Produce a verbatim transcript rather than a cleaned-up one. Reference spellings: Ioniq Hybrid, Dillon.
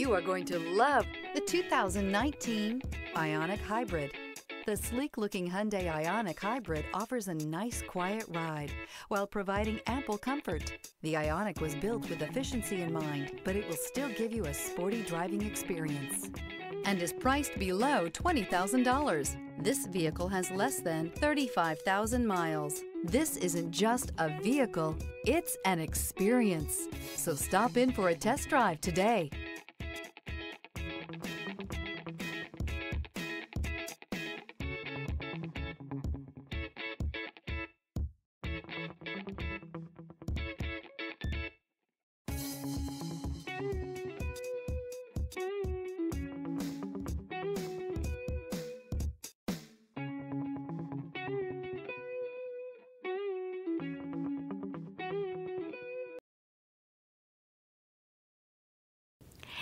You are going to love the two thousand nineteen Ioniq Hybrid. The sleek-looking Hyundai Ioniq Hybrid offers a nice, quiet ride while providing ample comfort. The Ioniq was built with efficiency in mind, but it will still give you a sporty driving experience and is priced below twenty thousand dollars. This vehicle has less than thirty-five thousand miles. This isn't just a vehicle, it's an experience. So stop in for a test drive today.